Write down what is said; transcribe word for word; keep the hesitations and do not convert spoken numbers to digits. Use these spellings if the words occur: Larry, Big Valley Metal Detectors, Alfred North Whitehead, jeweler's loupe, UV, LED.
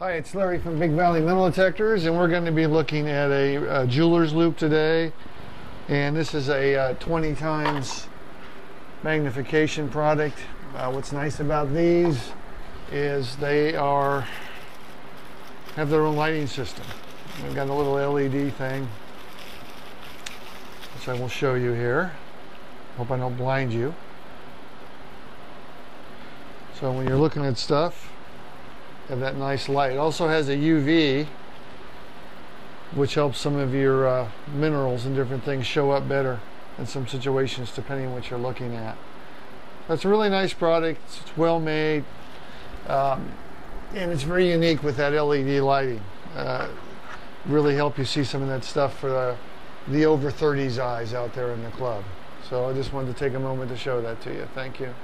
Hi, it's Larry from Big Valley Metal Detectors, and we're going to be looking at a, a jeweler's loop today. And this is a uh, twenty times magnification product. Uh, what's nice about these is they are have their own lighting system. We've got a little L E D thing, which I will show you here. Hope I don't blind you. So when you're looking at stuff, have that nice light. It also has a U V, which helps some of your uh, minerals and different things show up better in some situations, depending on what you're looking at. That's a really nice product. It's well made, um, and it's very unique with that L E D lighting. Uh, really help you see some of that stuff for the, the over thirties eyes out there in the club. So I just wanted to take a moment to show that to you. Thank you.